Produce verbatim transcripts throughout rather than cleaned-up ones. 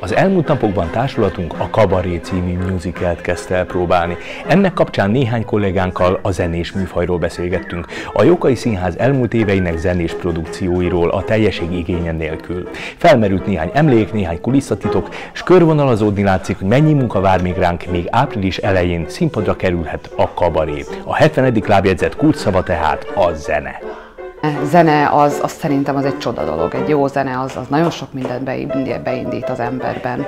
Az elmúlt napokban társulatunk a Kabaré című musicalt kezdte el próbálni. Ennek kapcsán néhány kollégánkkal a zenés műfajról beszélgettünk, a Jókai Színház elmúlt éveinek zenés produkcióiról a teljeség igénye nélkül. Felmerült néhány emlék, néhány kulisszatitok, és körvonalazódni látszik, hogy mennyi munka vár még ránk, még április elején színpadra kerülhet a Kabaré. A hetvenedik lábjegyzett kulcsszava tehát a zene. Zene az, az szerintem az egy csoda dolog, egy jó zene az, az nagyon sok mindent beindít az emberben.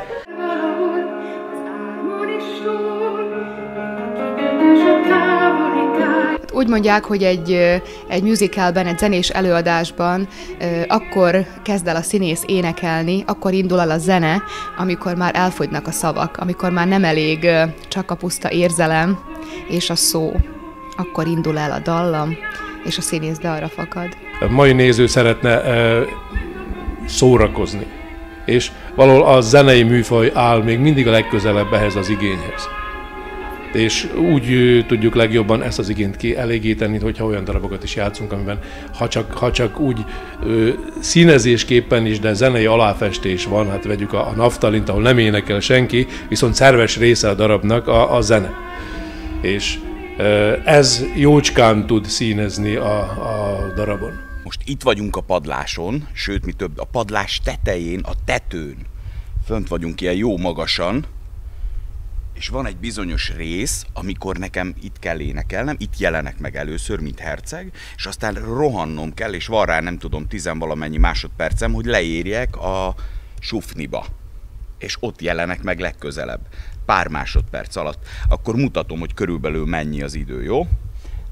Úgy mondják, hogy egy, egy musicalben, egy zenés előadásban akkor kezd el a színész énekelni, akkor indul el a zene, amikor már elfogynak a szavak, amikor már nem elég csak a puszta érzelem és a szó, akkor indul el a dallam, és a színész de arra fakad. A mai néző szeretne e, szórakozni, és valahol a zenei műfaj áll még mindig a legközelebb ehhez az igényhez. És úgy tudjuk legjobban ezt az igényt kielégíteni, hogyha olyan darabokat is játszunk, amiben ha csak, ha csak úgy e, színezésképpen is, de zenei aláfestés van, hát vegyük a, a Naftalint, ahol nem énekel senki, viszont szerves része a darabnak a, a zene. És ez jócskán tud színezni a, a darabon. Most itt vagyunk a padláson, sőt, mi több, a padlás tetején, a tetőn. Fönt vagyunk ilyen jó magasan, és van egy bizonyos rész, amikor nekem itt kell énekelnem, itt jelenek meg először, mint herceg, és aztán rohannom kell, és van rá nem tudom tizenvalamennyi másodpercem, hogy leérjek a sufniba. És ott jelenek meg legközelebb, pár másodperc alatt. Akkor mutatom, hogy körülbelül mennyi az idő, jó?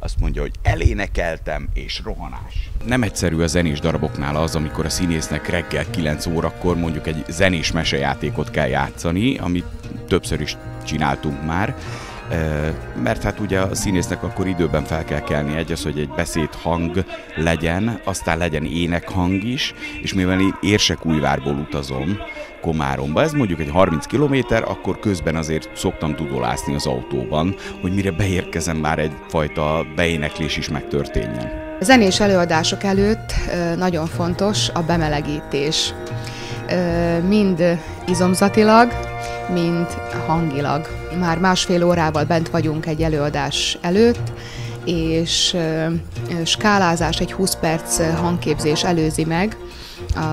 Azt mondja, hogy elénekeltem, és rohanás. Nem egyszerű a zenés daraboknál az, amikor a színésznek reggel kilenc órakor mondjuk egy zenés mesejátékot kell játszani, amit többször is csináltunk már, mert hát ugye a színésznek akkor időben fel kell kelni, egy az, hogy egy beszédhang legyen, aztán legyen énekhang is, és mivel én Érsekújvárból utazom Komáromba, ez mondjuk egy harminc kilométer, akkor közben azért szoktam dudolászni az autóban, hogy mire beérkezem, már egyfajta beéneklés is megtörténjen. A zenés előadások előtt nagyon fontos a bemelegítés, mind izomzatilag, mind hangilag. Már másfél órával bent vagyunk egy előadás előtt, és skálázás, egy húsz perc hangképzés előzi meg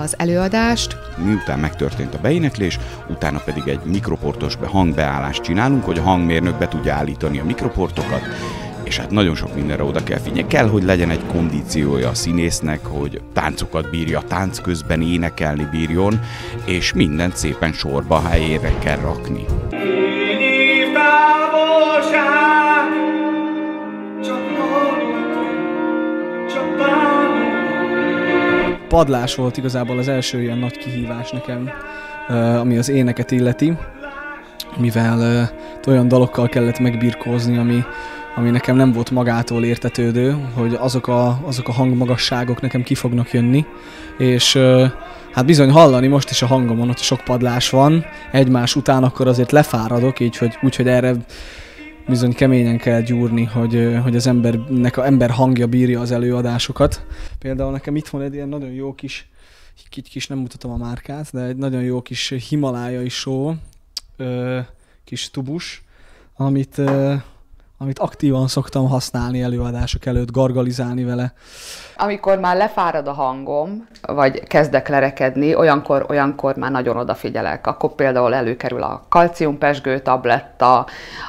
az előadást. Miután megtörtént a beéneklés, utána pedig egy mikroportos hangbeállást csinálunk, hogy a hangmérnök be tudja állítani a mikroportokat, és hát nagyon sok mindenre oda kell figyelni. Kell, hogy legyen egy kondíciója a színésznek, hogy táncokat bírja, tánc közben énekelni bírjon, és mindent szépen sorba, helyére kell rakni. Padlás volt igazából az első ilyen nagy kihívás nekem, ami az éneket illeti, mivel olyan dalokkal kellett megbirkózni, ami, ami nekem nem volt magától értetődő, hogy azok a, azok a hangmagasságok nekem ki fognak jönni, és hát bizony hallani most is a hangomon, hogy sok padlás van, egymás után akkor azért lefáradok, így, hogy, úgy, hogy erre bizony keményen kell gyúrni, hogy, hogy az embernek a ember hangja bírja az előadásokat. Például nekem itt van egy ilyen nagyon jó kis, kis nem mutatom a márkát, de egy nagyon jó kis himalájai só, kis tubus, amit, amit aktívan szoktam használni előadások előtt, gargalizálni vele. Amikor már lefárad a hangom, vagy kezdek lerekedni, olyankor, olyankor már nagyon odafigyelek. Akkor például előkerül a kalciumpesgő tabletta,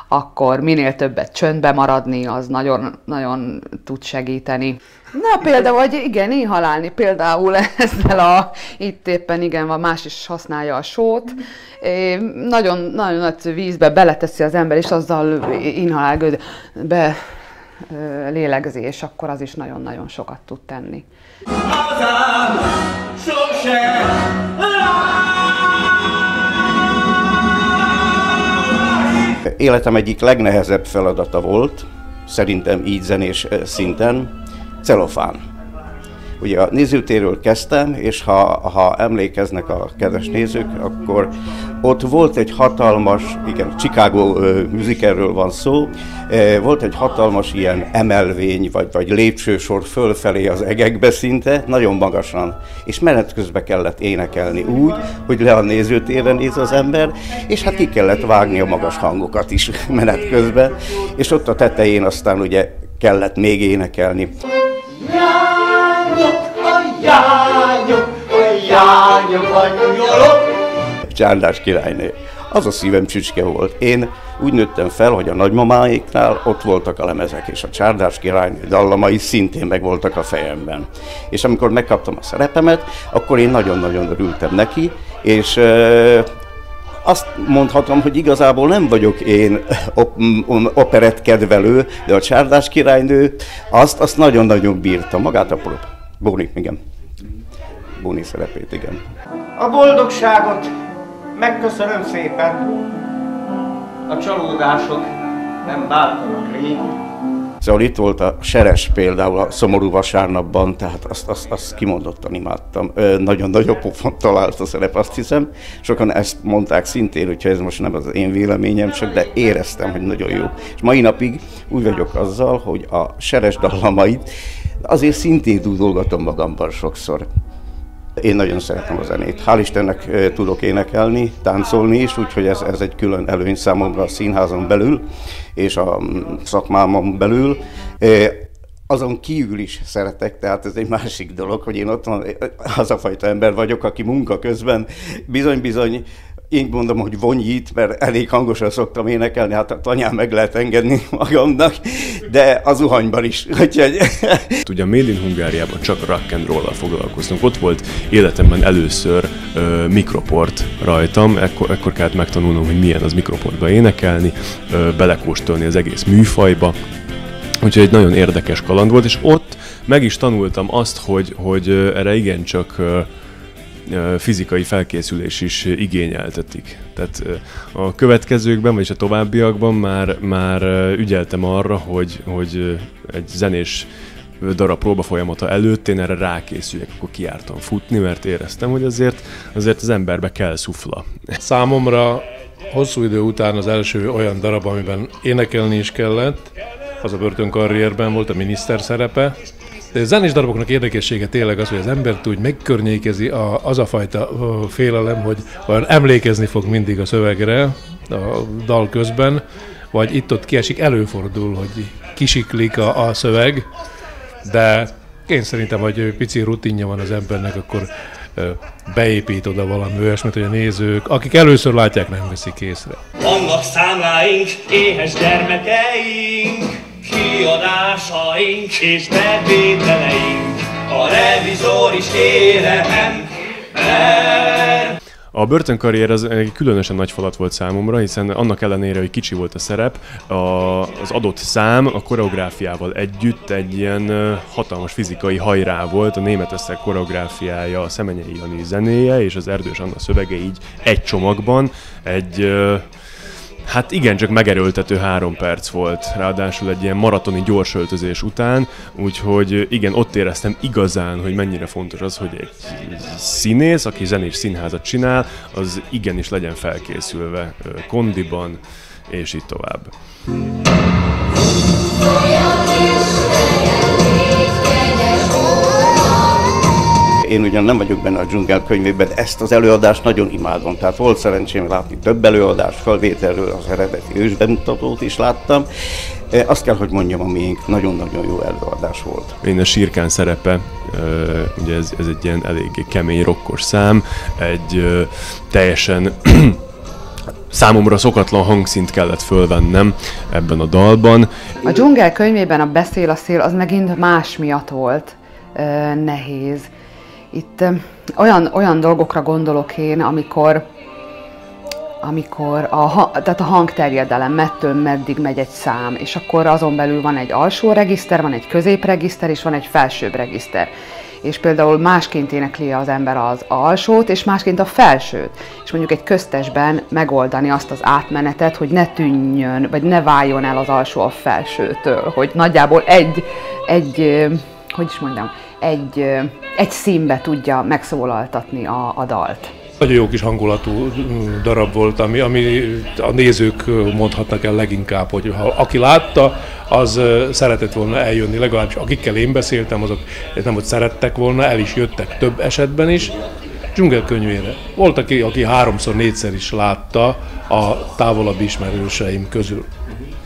akkor minél többet csöndbe maradni, az nagyon, nagyon tud segíteni. Na például, hogy igen, inhalálni például ezzel a, itt éppen igen, van, más is használja a sót. Nagyon, nagyon nagy vízbe beleteszi az ember, és azzal inhalál, be lélegzés, akkor az is nagyon-nagyon sokat tud tenni. Életem egyik legnehezebb feladata volt, szerintem így zenés szinten, celofán. Ugye a nézőtéről kezdtem, és ha, ha emlékeznek a kedves nézők, akkor ott volt egy hatalmas, igen, Chicago uh, musicalről van szó, uh, volt egy hatalmas ilyen emelvény, vagy, vagy lépcsősor fölfelé az egekbe szinte, nagyon magasan, és menet közben kellett énekelni úgy, hogy le a nézőtérre néz az ember, és hát ki kellett vágni a magas hangokat is menet közben, és ott a tetején aztán ugye kellett még énekelni. Csárdás királynő. Az a szívem csücske volt. Én úgy nőttem fel, hogy a nagymamáéknál ott voltak a lemezek, és a Csárdás királynő dallamai szintén megvoltak a fejemben. És amikor megkaptam a szerepemet, akkor én nagyon-nagyon örültem neki, és euh, azt mondhatom, hogy igazából nem vagyok én op operett kedvelő, de a Csárdás királynő azt, azt nagyon-nagyon bírta, magát a prób. Bóni, igen. Bóni szerepét, igen. A boldogságot megköszönöm szépen, a csalódások nem bántanak rég. Szóval itt volt a Seres például a Szomorú vasárnapban, tehát azt, azt, azt kimondottan imádtam. Nagyon nagyobb pofont talált a szerep, azt hiszem. Sokan ezt mondták szintén, hogyha ez most nem az én véleményem csak, de éreztem, hogy nagyon jó. És mai napig úgy vagyok azzal, hogy a Seres dallamait azért szintén dúdolgatom magamban sokszor. Én nagyon szeretem a zenét. Hál' Istennek tudok énekelni, táncolni is, úgyhogy ez, ez egy külön előny számomra a színházon belül és a szakmámon belül. Azon kívül is szeretek, tehát ez egy másik dolog, hogy én ott van, az a fajta ember vagyok, aki munka közben bizony-bizony, én mondom, hogy vonyít, mert elég hangosan szoktam énekelni, hát a tanyán meg lehet engedni magamnak, de az zuhanyban is. Úgyhogy... Ugye Mélin Hungáriában csak rock and roll-al foglalkoztunk. Ott volt életemben először ö, mikroport rajtam, ekkor, ekkor kellett megtanulnom, hogy milyen az mikroportba énekelni, ö, belekóstolni az egész műfajba. Úgyhogy egy nagyon érdekes kaland volt, és ott meg is tanultam azt, hogy, hogy erre igencsak... Ö, fizikai felkészülés is igényeltetik. Tehát a következőkben, vagyis a továbbiakban már, már ügyeltem arra, hogy, hogy egy zenés darab próba folyamata előtt én erre rákészüljek, akkor kijártam futni, mert éreztem, hogy azért, azért az emberbe kell szufla. Számomra hosszú idő után az első olyan darab, amiben énekelni is kellett, az a Börtönkarrierben volt a miniszter szerepe. De a zenés daraboknak érdekessége tényleg az, hogy az embert úgy megkörnyékezi a, az a fajta félelem, hogy olyan emlékezni fog mindig a szövegre a dal közben, vagy itt-ott kiesik, előfordul, hogy kisiklik a, a szöveg, de én szerintem, hogy pici rutinja van az embernek, akkor beépít oda valami olyasmit, hogy a nézők, akik először látják, nem veszik észre. Vannak számláink, éhes gyermekeink, kiadásaink és bevételeink, a revizor is kérem, mert... A Börtönkarrier az egy különösen nagy falat volt számomra, hiszen annak ellenére, hogy kicsi volt a szerep, a, az adott szám a koreográfiával együtt egy ilyen hatalmas fizikai hajrá volt, a Német Összeg koreográfiája, a Szemenyei Jani zenéje és az Erdős Anna szövege így egy csomagban, egy... Hát igen, csak megerőltető három perc volt, ráadásul egy ilyen maratoni gyors öltözés után, úgyhogy igen, ott éreztem igazán, hogy mennyire fontos az, hogy egy színész, aki zenés színházat csinál, az igenis legyen felkészülve kondiban, és így tovább. Én ugyan nem vagyok benne a Dzsungel könyvében, de ezt az előadást nagyon imádom. Tehát volt szerencsém látni több előadást, felvételről az eredeti ősbemutatót is láttam. Azt kell, hogy mondjam, a miénk nagyon-nagyon jó előadás volt. Én a Sírkán szerepe, ugye ez, ez egy ilyen eléggé kemény rokkos szám, egy teljesen számomra szokatlan hangszint kellett fölvennem ebben a dalban. A Dzsungel könyvében a Beszél a Szél az megint más miatt volt nehéz. Itt olyan, olyan dolgokra gondolok én, amikor, amikor a, tehát a hangterjedelem, mettől meddig megy egy szám, és akkor azon belül van egy alsó regiszter, van egy középregiszter, és van egy felsőbb regiszter. És például másként énekli az ember az alsót, és másként a felsőt. És mondjuk egy köztesben megoldani azt az átmenetet, hogy ne tűnjön, vagy ne váljon el az alsó a felsőtől, hogy nagyjából egy, egy hogy is mondjam, egy, egy színbe tudja megszólaltatni a, a dalt. Nagyon jó kis hangulatú darab volt, ami, ami a nézők mondhatnak el leginkább, hogy ha aki látta, az szeretett volna eljönni, legalábbis akikkel én beszéltem, azok nem, hogy szerettek volna, el is jöttek több esetben is. Dzsungel könyvére. Volt, aki, aki háromszor, négyszer is látta a távolabbi ismerőseim közül.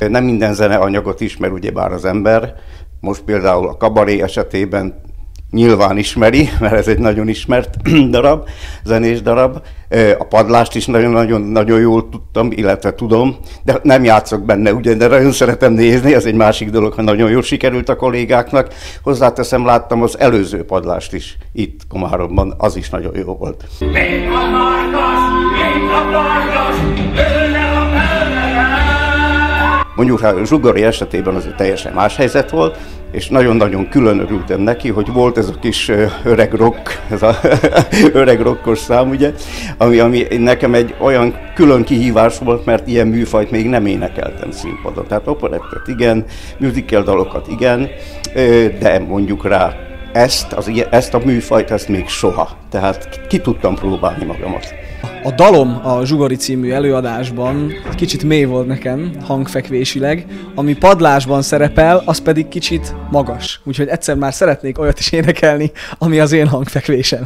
Nem minden zeneanyagot ismer ugyebár az ember. Most például a Kabaré esetében nyilván ismeri, mert ez egy nagyon ismert darab, zenés darab. A Padlást is nagyon-nagyon jól tudtam, illetve tudom, de nem játszok benne, ugye, de nagyon szeretem nézni, ez egy másik dolog, ha nagyon jól sikerült a kollégáknak. Hozzáteszem, láttam az előző Padlást is itt Komáromban, az is nagyon jó volt. Még a Márkas, még a Márkas, őle a mellene! Mondjuk, ha Zsugori esetében az teljesen más helyzet volt, és nagyon-nagyon külön örültem neki, hogy volt ez a kis öreg rock, ez a öreg rockos szám, ugye, ami, ami nekem egy olyan külön kihívás volt, mert ilyen műfajt még nem énekeltem színpadon. Tehát operettet igen, musical dalokat igen, de mondjuk rá ezt, az, ezt a műfajt, ezt még soha. Tehát ki tudtam próbálni magamat. A dalom a Zsugori című előadásban kicsit mély volt nekem, hangfekvésileg, ami Padlásban szerepel, az pedig kicsit magas. Úgyhogy egyszer már szeretnék olyat is énekelni, ami az én hangfekvésem.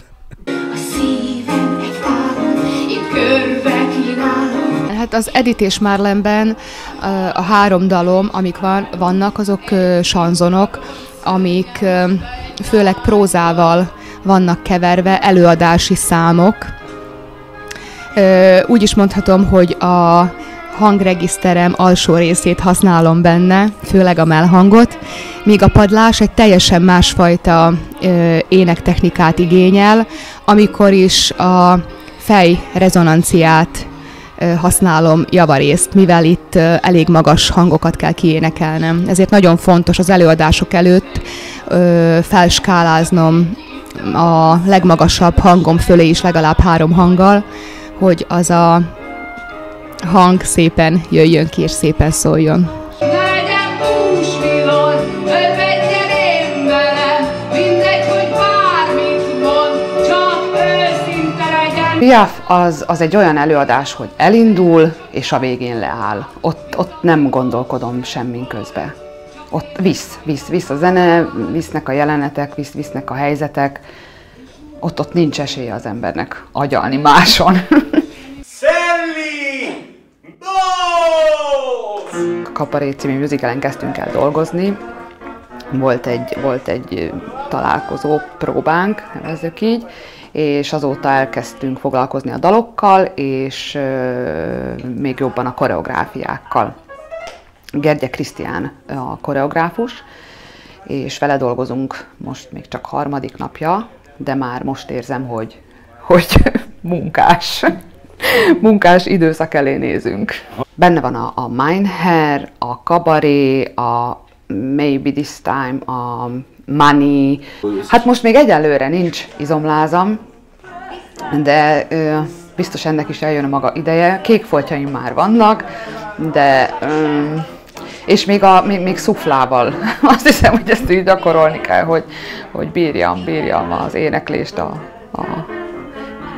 Hát az Edith és Marleneben a három dalom, amik van, vannak, azok sanzonok, amik főleg prózával vannak keverve, előadási számok. Úgy is mondhatom, hogy a hangregiszterem alsó részét használom benne, főleg a mellhangot, míg a Padlás egy teljesen másfajta énektechnikát igényel, amikor is a fej rezonanciát használom javarészt, mivel itt elég magas hangokat kell kiénekelnem. Ezért nagyon fontos az előadások előtt felskáláznom a legmagasabb hangom fölé is legalább három hanggal, hogy az a hang szépen jöjjön ki, és szépen szóljon. Piaf az, az egy olyan előadás, hogy elindul, és a végén leáll. Ott, ott nem gondolkodom semmin közben. Ott visz, visz, visz a zene, visznek a jelenetek, visz, visznek a helyzetek. Ott, ott nincs esélye az embernek agyalni máson. A Kabaré című musicalen kezdtünk el dolgozni. Volt egy, volt egy találkozó próbánk, nevezzük így, és azóta elkezdtünk foglalkozni a dalokkal, és euh, még jobban a koreográfiákkal. Gergye Krisztián a koreográfus, és vele dolgozunk most még csak harmadik napja, de már most érzem, hogy, hogy munkás, munkás időszak elé nézünk. Benne van a, a Mein Herr, a Kabaré, a Maybe This Time, a Money. Hát most még egyelőre nincs izomlázam, de ö, biztos ennek is eljön a maga ideje. Kék foltjaim már vannak, de... Ö, és még, a, még, még szuflával. Azt hiszem, hogy ezt így gyakorolni kell, hogy, hogy bírjam, bírjam az éneklést a, a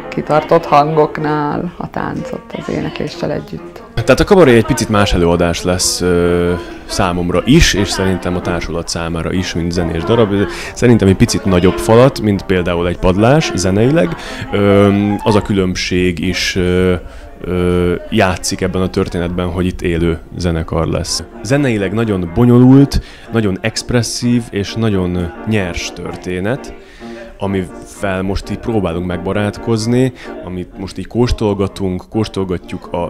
kitartott hangoknál, a táncot az énekléssel együtt. Tehát a Kabaré egy picit más előadás lesz ö, számomra is, és szerintem a társulat számára is, mint zenés darab. Szerintem egy picit nagyobb falat, mint például egy Padlás zeneileg. Ö, az a különbség is ö, Ö, játszik ebben a történetben, hogy itt élő zenekar lesz. Zeneileg nagyon bonyolult, nagyon expresszív és nagyon nyers történet, amivel most így próbálunk megbarátkozni, amit most így kóstolgatunk, kóstolgatjuk a,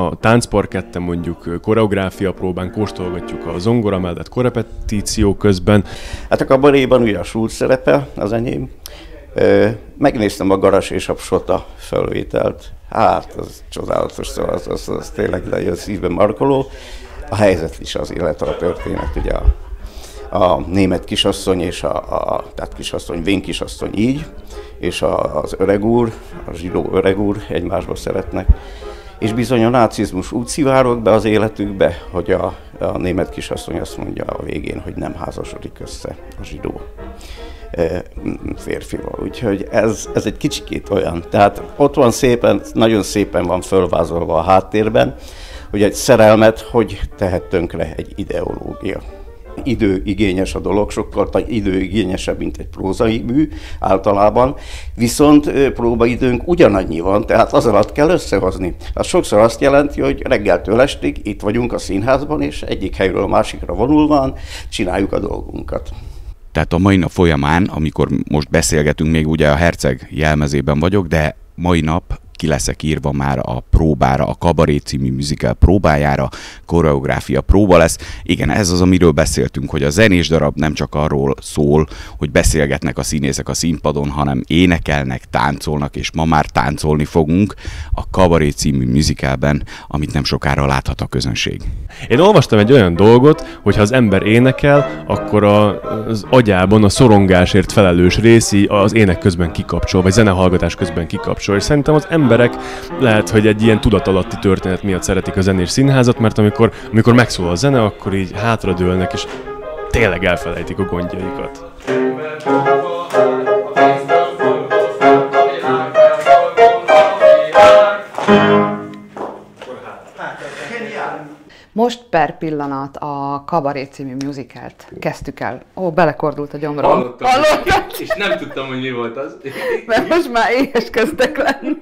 a táncparketten, mondjuk koreográfia próbán, kóstolgatjuk a zongora mellett korepetíció közben. Hát a Kabaréban ugye a súr szerepe, az enyém. Ö, megnéztem a Garas és a Psota felvételt. Hát, az csodálatos, szóval az, az, az tényleg lejön szívben markoló. A helyzet is az, illetve a történet, ugye a, a német kisasszony és a, a tehát kisasszony, vén kisasszony így, és a, az öreg úr, a zsidó öreg úr egymásba szeretnek, és bizony a nácizmus úgy szivárog be az életükbe, hogy a, a német kisasszony azt mondja a végén, hogy nem házasodik össze a zsidó férfival. Úgyhogy ez, ez egy kicsikét olyan. Tehát ott van szépen, nagyon szépen van fölvázolva a háttérben, hogy egy szerelmet hogy tehet tönkre egy ideológia. Időigényes a dolog, sokkal időigényesebb, mint egy prózai mű általában, viszont próbaidőnk ugyanannyi van, tehát az alatt kell összehozni. Az sokszor azt jelenti, hogy reggeltől estig itt vagyunk a színházban, és egyik helyről a másikra vonulván csináljuk a dolgunkat. Tehát a mai nap folyamán, amikor most beszélgetünk, még ugye a herceg jelmezében vagyok, de mai nap ki leszek írva már a próbára, a Kabaré című musical próbájára, koreográfia próba lesz. Igen, ez az, amiről beszéltünk, hogy a zenés darab nem csak arról szól, hogy beszélgetnek a színészek a színpadon, hanem énekelnek, táncolnak, és ma már táncolni fogunk a Kabaré című musicalben, amit nem sokára láthat a közönség. Én olvastam egy olyan dolgot, hogy ha az ember énekel, akkor az agyában a szorongásért felelős részi az ének közben kikapcsol, vagy zenehallgatás közben kikapcsol, és szerintem az ember emberek lehet, hogy egy ilyen tudatalatti történet miatt szeretik a zenés színházat, mert amikor, amikor megszól a zene, akkor így hátradőlnek, és tényleg elfelejtik a gondjaikat. Most per pillanat a Kabaré című musicalt kezdtük el. Ó, belekordult a gyomrom. Hallottam, és nem tudtam, hogy mi volt az. Mert most már éhes kezdtek lenni.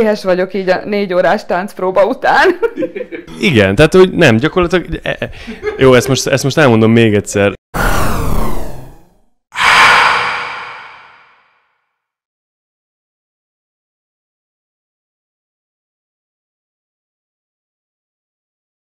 Éhes vagyok így a négy órás táncpróba után. Igen, tehát hogy nem, gyakorlatilag... Jó, ezt most, ezt most elmondom még egyszer.